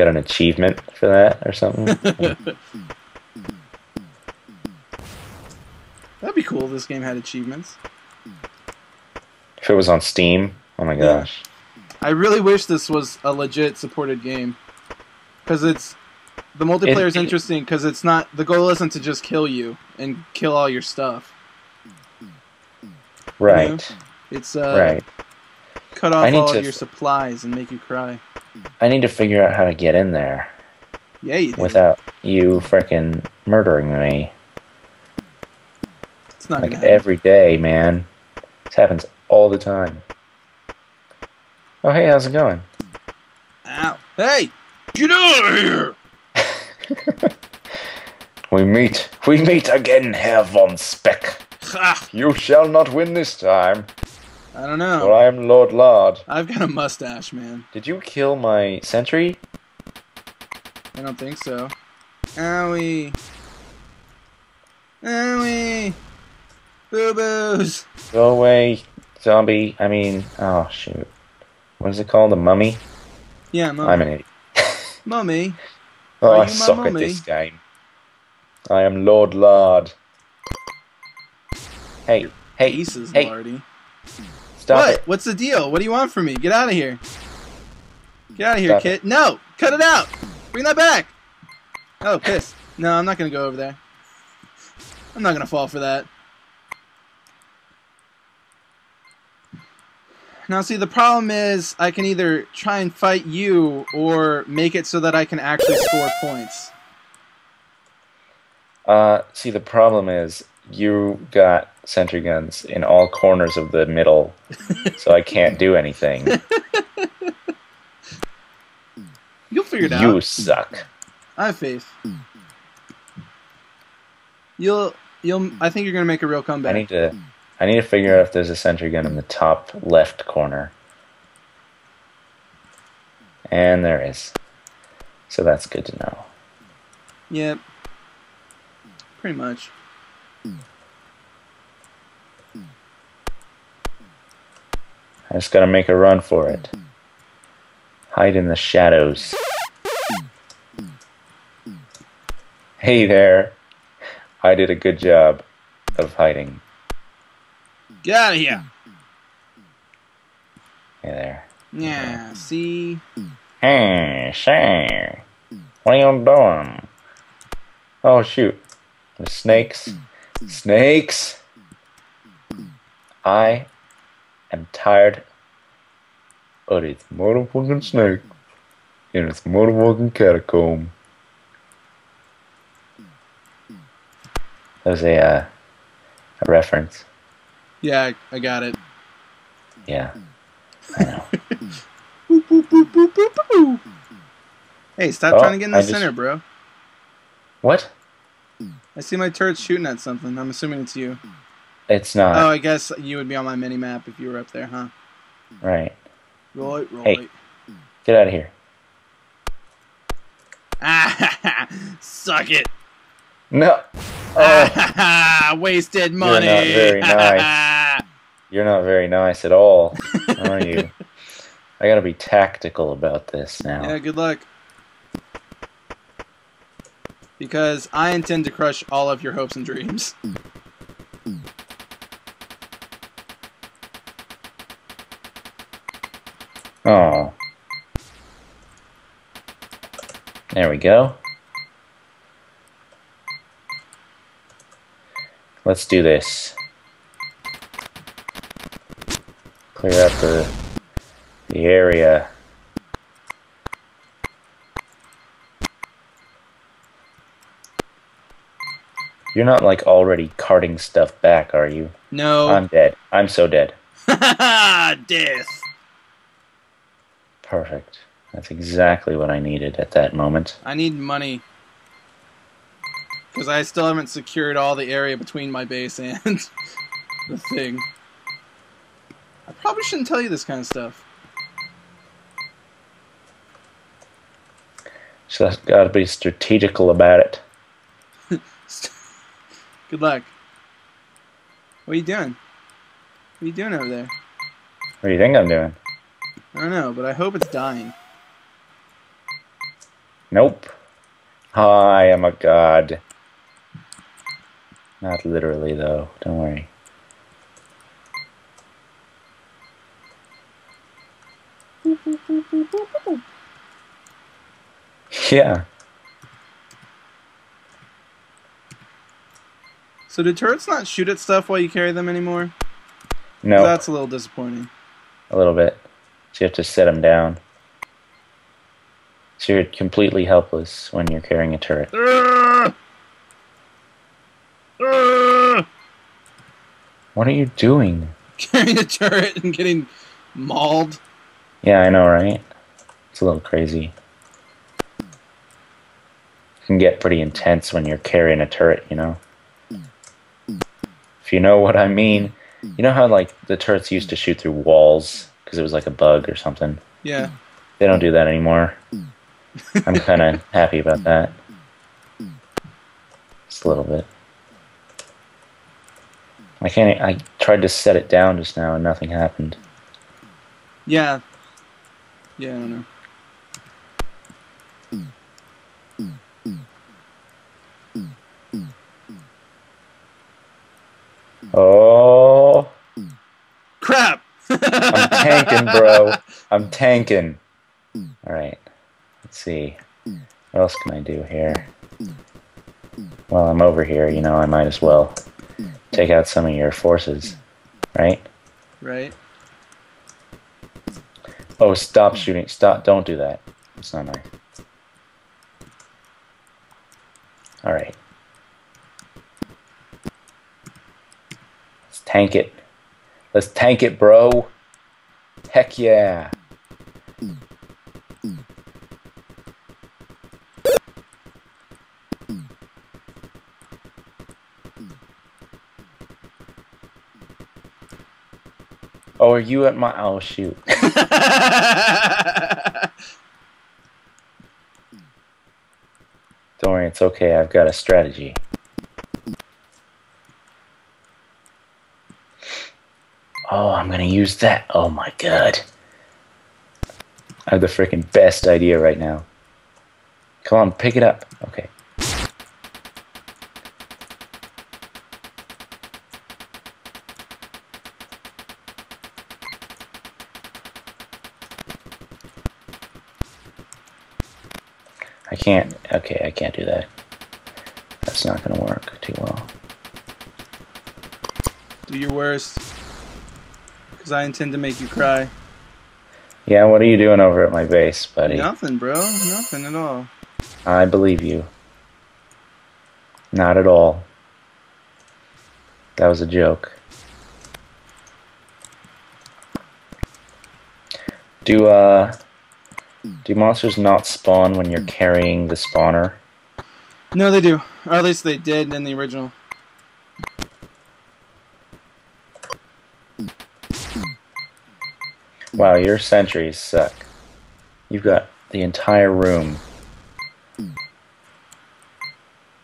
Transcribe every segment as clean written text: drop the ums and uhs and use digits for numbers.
get an achievement for that or something. That'd be cool if this game had achievements. If it was on Steam, oh my gosh. Yeah. I really wish this was a legit supported game. Because it's... The multiplayer is interesting because it's not... The goal isn't to just kill you and kill all your stuff. Right. You know? It's, right. Cut off all your supplies and make you cry. I need to figure out how to get in there. Yeah, you do. Without you frickin' murdering me. It's not like every day, man. This happens all the time. Oh, hey, how's it going? Ow. Hey! Get out of here! We meet again, Herr von Speck. Ha. You shall not win this time. I don't know. For I am Lord Lard. I've got a mustache, man. Did you kill my sentry? I don't think so. Owie. Owie. Boo-boos. Go away, zombie. I mean, oh, shoot. What is it called? A mummy? Yeah, mummy. I'm an idiot. Mummy. Oh, I suck at this game. I am Lord Lard. Hey, hey, Jesus, hey. Lardy. Stop it. What's the deal? What do you want from me? Get out of here. Get out of here, kid. No! Cut it out! Bring that back! Oh, piss. No, I'm not going to go over there. I'm not going to fall for that. Now, see, the problem is I can either try and fight you or make it so that I can actually score points. See, the problem is you got sentry guns in all corners of the middle, so I can't do anything. You'll figure it out. You suck. I have faith. I think you're gonna make a real comeback. I need to figure out if there's a sentry gun in the top left corner. And there is. So that's good to know. Yep. Pretty much. I just gotta make a run for it. Hide in the shadows. Hey there. I did a good job of hiding. Get out of here! Hey there. Yeah, see? Hey, say! What are you doing? Oh, shoot. There's snakes. Snakes! I am tired. But it's motherfucking snake. And it's motherfucking catacomb. That was a reference. Yeah, I got it. Yeah. I know. Boop, boop, boop, boop, boop, boop. Hey, stop trying to get in the center, bro. What? I see my turret shooting at something. I'm assuming it's you. It's not. Oh, I guess you would be on my mini-map if you were up there, huh? Right. Roll it, roll it. Get out of here. Suck it. No. Wasted money. You're not very nice. You're not very nice at all, are you? I gotta be tactical about this now. Yeah, good luck. Because I intend to crush all of your hopes and dreams. Oh. There we go. Let's do this. Clear up the area. You're not like already carting stuff back, are you? No. I'm dead. I'm so dead. Death. Perfect. That's exactly what I needed at that moment. I need money. Because I still haven't secured all the area between my base and the thing. I probably shouldn't tell you this kind of stuff. So I've got to be strategical about it. Good luck. What are you doing? What are you doing over there? What do you think I'm doing? I don't know, but I hope it's dying. Nope. I am a god. Not literally, though. Don't worry. Yeah. So do turrets not shoot at stuff while you carry them anymore? No. That's a little disappointing. A little bit. So you have to set them down. So you're completely helpless when you're carrying a turret. What are you doing? Carrying a turret and getting mauled. Yeah, I know, right? It's a little crazy. It can get pretty intense when you're carrying a turret, you know? If you know what I mean. You know how, like, the turrets used to shoot through walls because it was like a bug or something? Yeah. They don't do that anymore. I'm kind of happy about that. Just a little bit. I can't. I tried to set it down just now and nothing happened. Yeah. Yeah, I don't know. Oh. Crap! I'm tanking, bro. I'm tanking. Alright. Let's see. What else can I do here? Well, I'm over here, you know, I might as well take out some of your forces. Right? Right. Oh, stop shooting. Stop. Don't do that. It's not nice. Alright. Let's tank it. Let's tank it, bro. Heck yeah. Oh, are you at my... Oh, shoot. Don't worry, it's okay. I've got a strategy. Oh, I'm going to use that. Oh, my God. I have the freaking best idea right now. Come on, pick it up. Okay. I can't, okay, I can't do that. That's not going to work too well. Do your worst, because I intend to make you cry. Yeah, what are you doing over at my base, buddy? Nothing, bro. Nothing at all. I believe you. Not at all. That was a joke. Do monsters not spawn when you're carrying the spawner? No, they do. Or at least they did in the original. Wow, your sentries suck. You've got the entire room.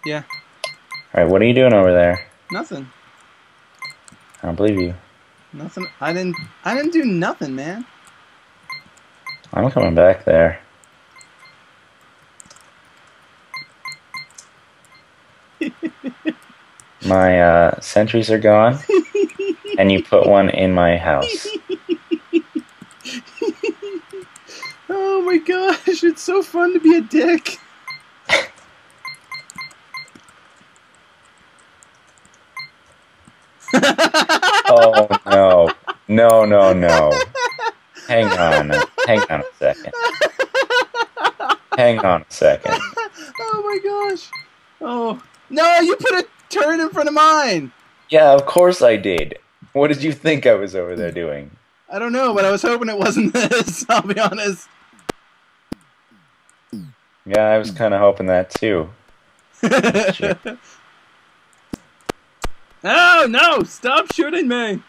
Yeah. Alright, what are you doing over there? Nothing. I don't believe you. Nothing. I didn't do nothing, man. I'm coming back there. My sentries are gone, and you put one in my house. Oh my gosh, it's so fun to be a dick. Oh no. No, no, no. Hang on. Hang on a second. Hang on a second. Oh my gosh. Oh. No, you put a turret in front of mine. Yeah, of course I did. What did you think I was over there doing? I don't know, but I was hoping it wasn't this, I'll be honest. Yeah, I was kind of hoping that too. Sure. Oh, no! Stop shooting me!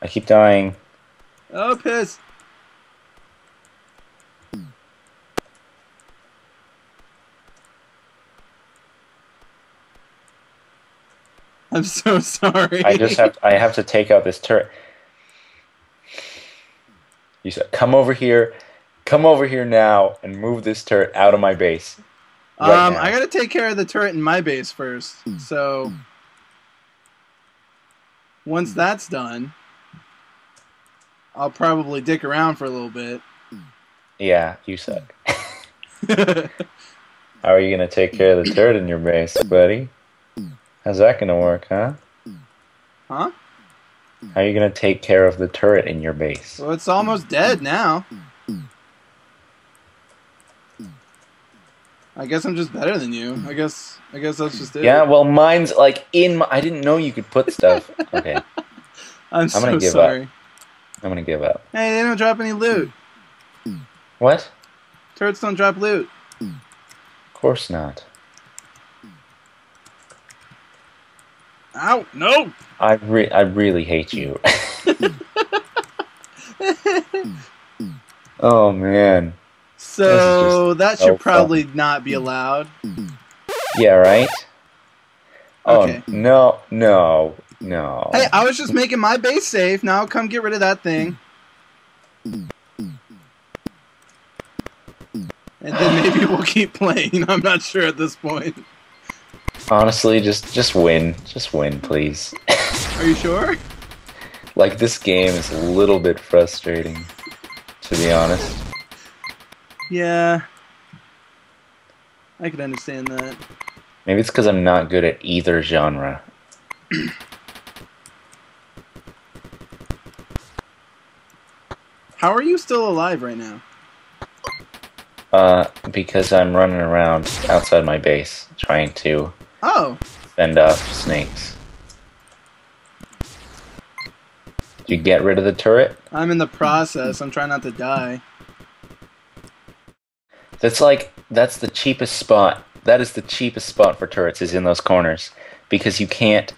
I keep dying. Oh, piss. I'm so sorry. I have to take out this turret. You said, come over here now and move this turret out of my base. Right now. I gotta take care of the turret in my base first. So once that's done, I'll probably dick around for a little bit. Yeah, you suck. How are you gonna take care of the turret in your base, buddy? How's that gonna work, huh? Huh? How are you gonna take care of the turret in your base? Well, it's almost dead now. I guess I'm just better than you. I guess that's just it. Yeah, well, mine's like in my... I didn't know you could put stuff. Okay. I'm so gonna give sorry. Up. I'm gonna give up. Hey, they don't drop any loot. What? Turrets don't drop loot. Of course not. Ow! No! I really hate you. Oh man. So that should probably not be allowed. Yeah, right? Okay. Oh no, no, no. Hey, I was just making my base safe. Now come get rid of that thing. And then maybe we'll keep playing. I'm not sure at this point. Honestly, just win. Just win, please. Are you sure? Like, this game is a little bit frustrating, to be honest. Yeah. I can understand that. Maybe it's because I'm not good at either genre. How are you still alive right now? Because I'm running around outside my base trying to fend off snakes. Did you get rid of the turret? I'm in the process. I'm trying not to die. That's like, that's the cheapest spot. That is the cheapest spot for turrets, is in those corners. Because you can't